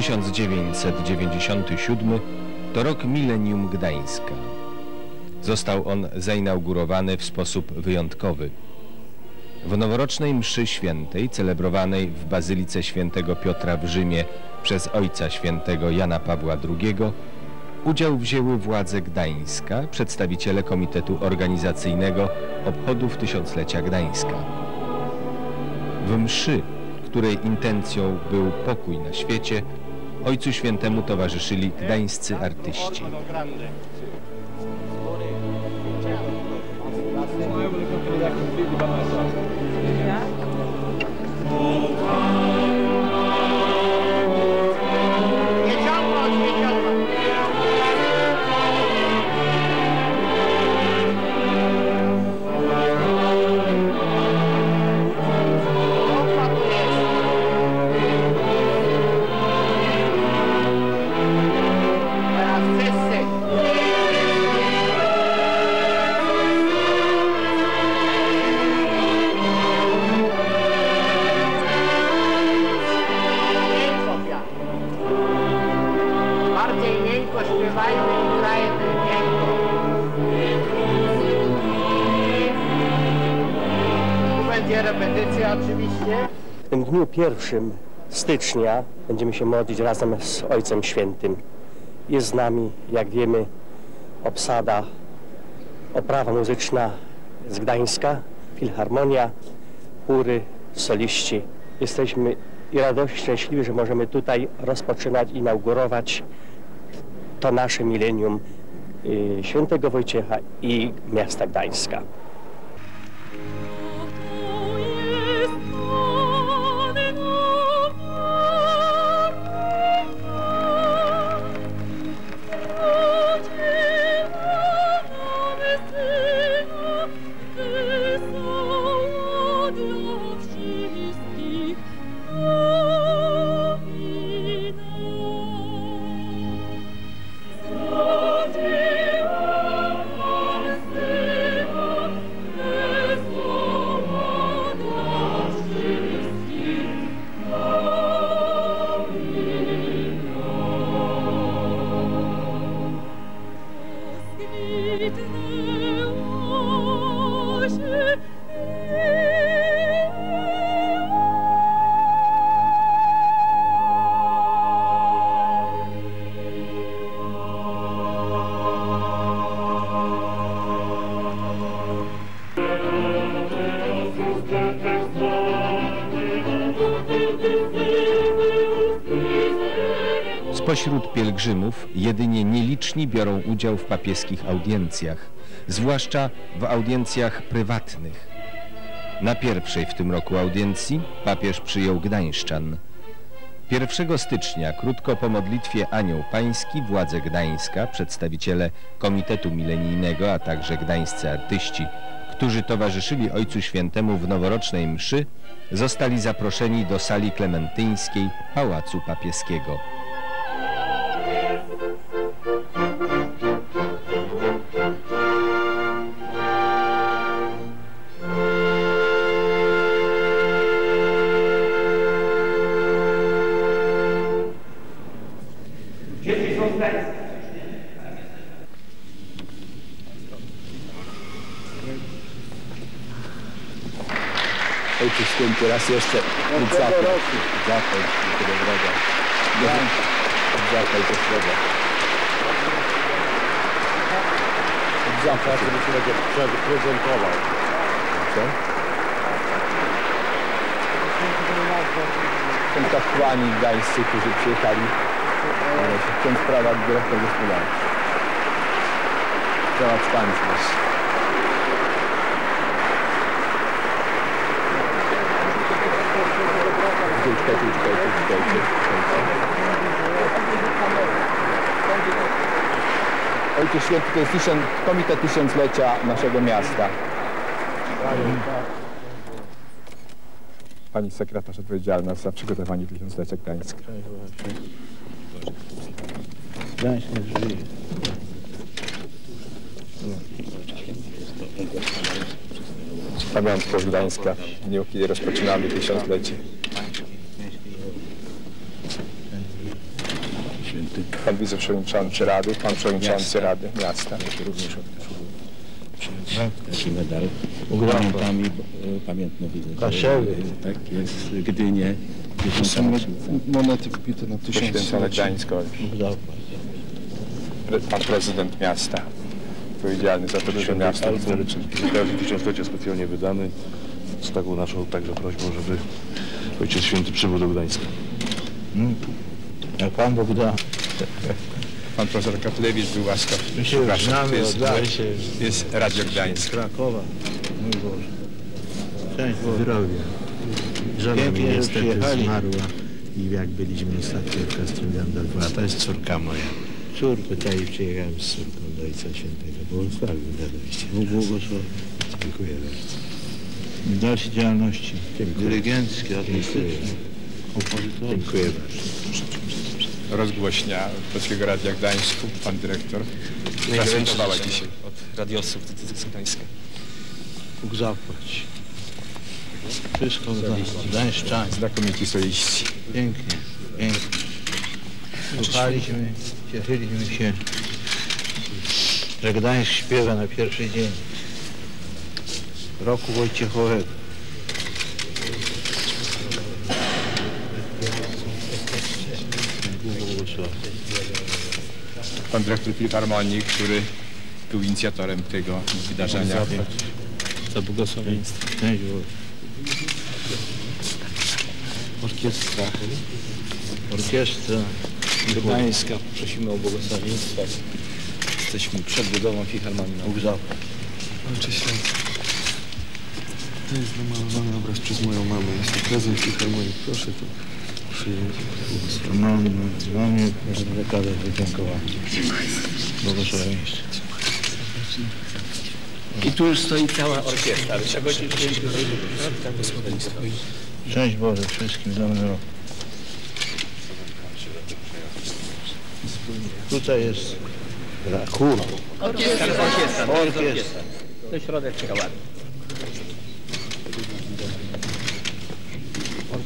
1997 to rok milenium Gdańska. Został on zainaugurowany w sposób wyjątkowy. W noworocznej mszy świętej, celebrowanej w Bazylice Świętego Piotra w Rzymie przez Ojca Świętego Jana Pawła II, udział wzięły władze Gdańska, przedstawiciele Komitetu Organizacyjnego Obchodów Tysiąclecia Gdańska. W mszy, której intencją był pokój na świecie, Ojcu Świętemu towarzyszyli gdańscy artyści. W tym dniu 1 stycznia będziemy się modlić razem z Ojcem Świętym. Jest z nami, jak wiemy, obsada, oprawa muzyczna z Gdańska, filharmonia, chóry, soliści. Jesteśmy i radości, szczęśliwi, że możemy tutaj rozpoczynać, inaugurować to nasze milenium Świętego Wojciecha i miasta Gdańska. Spośród pielgrzymów jedynie nieliczni biorą udział w papieskich audiencjach, zwłaszcza w audiencjach prywatnych. Na pierwszej w tym roku audiencji papież przyjął gdańszczan. 1 stycznia, krótko po modlitwie Anioł Pański, władze Gdańska, przedstawiciele Komitetu Milenijnego, a także gdańscy artyści, którzy towarzyszyli Ojcu Świętemu w noworocznej mszy, zostali zaproszeni do sali klementyńskiej Pałacu Papieskiego. Ojciec Święty raz jeszcze Zapal, żebyś prezentował. Co? Są kapłani gdańscy, którzy przyjechali. Ksiądz prawa, dyrektor gospodarczy. Zobacz pan też. Ojciec Święty to jest Komitet Tysiąclecia naszego miasta. Pani sekretarz odpowiedzialna za przygotowanie Tysiąclecia Gdańska. Gdańsk nie żyje. Pamiątko z Gdańska w dniu, kiedy rozpoczynamy Tysiąclecie. wiceprzewodniczący Rady, pan przewodniczący Rady Miasta. Ja się również odkazał taki medal. Pamiętami pamiętno widzę. Kaszewy. Tak jest, Gdynie. To są monety wbite na tysiąclecie Pan prezydent miasta, odpowiedzialny za to, że miasto w tysiąclecie specjalnie wydany. Z taką naszą także prośbą, żeby Ojciec Święty przybył do Gdańska. Jak Pan Bóg da. Pan profesor Katlewicz był łaskaw. My się już znamy, jest Radio Gdańsk. Z Krakowa. Mój Boże. Cześć zdrowia. Żona mi niestety zmarła i jak byliśmy ostatnio w Kastrymandach 2, to jest córka moja. Córkę tutaj przyjechałem z córką do Ojca Świętego. Błogosławił do dojścia. Błogosławił. Dziękuję bardzo. W dalszej działalności dyrygenckiej, artystycznej. Dziękuję bardzo. Rozgłośnia Polskiego Radia Gdańsku, pan dyrektor. Prezentowała dzisiaj od radiosów z Gdańska. Bóg zapłać. Wszystko gdańszczanie. Znakomici soliści. Pięknie, pięknie. Słuchaliśmy, cieszyliśmy się, że Gdańsk śpiewa na pierwszy dzień roku Wojciechowego. Pan dyrektor Filharmonii, który był inicjatorem tego wydarzenia. Za błogosławieństwo. Orkiestra. Orkiestra Gdańska. Prosimy o błogosławieństwo. Jesteśmy przed budową Filharmonii na Ugrzałku. To jest namalowany obraz przez moją mamę. Jest to prezent Filharmonii. Proszę to przyjąć. Mamy dekadę wydziękowania. Błogosławieństwo. I tu już stoi cała orkiestra. Szczęść Boże wszystkim. Dobry rok. Tutaj jest chór. Orkiestra. To jest środeczka ładna.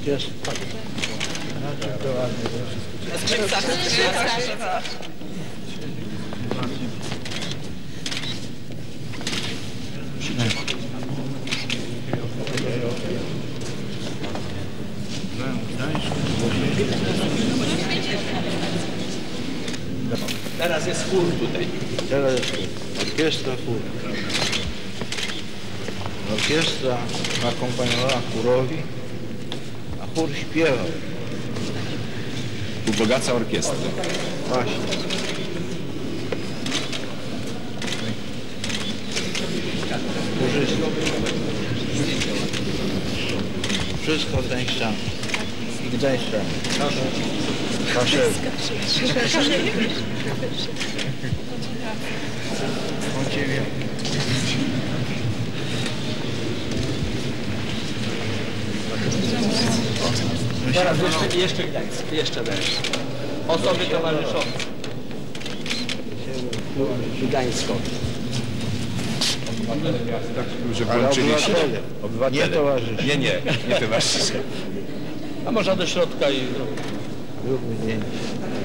Jest. Teraz jest chór tutaj. Teraz jest chór. Orkiestra chór. Orkiestra akompaniowała chórowi. Chór śpiewał. Ubogaca orkiestrę. Właśnie. Wszystko w Gdańszczanie. I Gdańszczanie. Kaszewy. O Ciebie. Teraz jeszcze Gdańsk, jeszcze Gdańsk. Osoby towarzyszące Gdańsko. Nie towarzysze. Nie towarzysze. A może do środka i...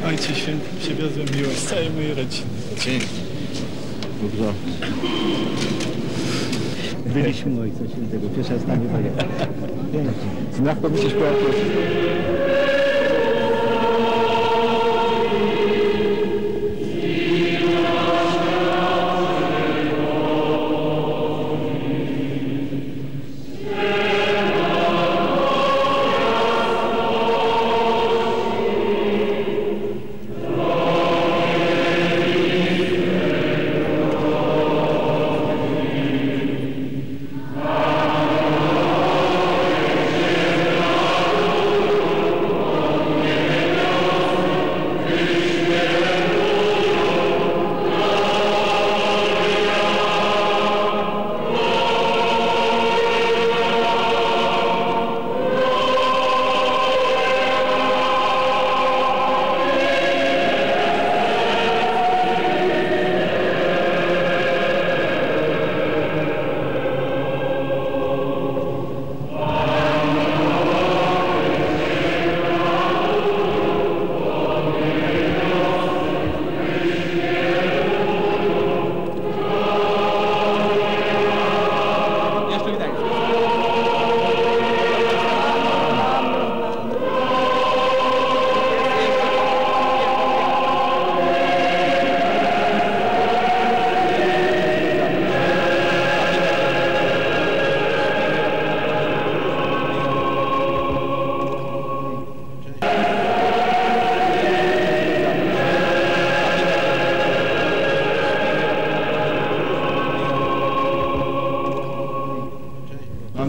Ojcze Święty, przywiozłem miłość całej mojej rodziny. Dzięki. Dobrze. Byliśmy Ojca Świętego, pierwsza z nami pojechał. Znakomicie śpiewa.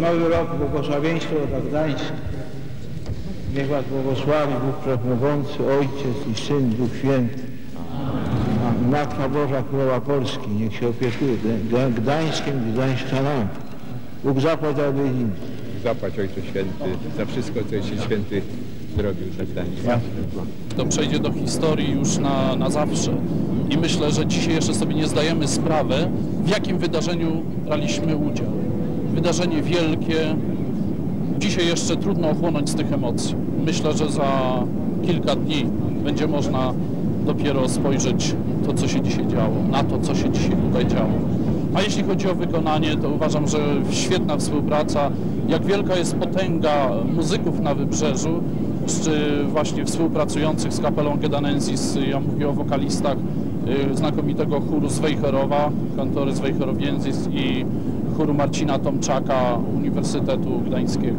Nowy Rok błogosławieństwo dla Gdańska. Niech Was błogosławi Bóg Wszechmogący, Ojciec i Syn, Duch Święty. A Matka Boża Królowa Polski, niech się opiekuje Gdańskiem i Gdańszczanami. Bóg zapłać im. Zapłać Ojcze Święty za wszystko, co Ojciec Święty zrobił dla Gdańska. To przejdzie do historii już na zawsze. I myślę, że dzisiaj jeszcze sobie nie zdajemy sprawy, w jakim wydarzeniu braliśmy udział. Wydarzenie wielkie. Dzisiaj jeszcze trudno ochłonąć z tych emocji. Myślę, że za kilka dni będzie można dopiero spojrzeć to, co się dzisiaj działo, na to, co się dzisiaj tutaj działo. A jeśli chodzi o wykonanie, to uważam, że świetna współpraca. Jak wielka jest potęga muzyków na Wybrzeżu, czy właśnie współpracujących z Cappellą Gedanensis, ja mówię o wokalistach znakomitego chóru z Wejherowa, kantory z Wejherowiensis i chóru Marcina Tomczaka Uniwersytetu Gdańskiego.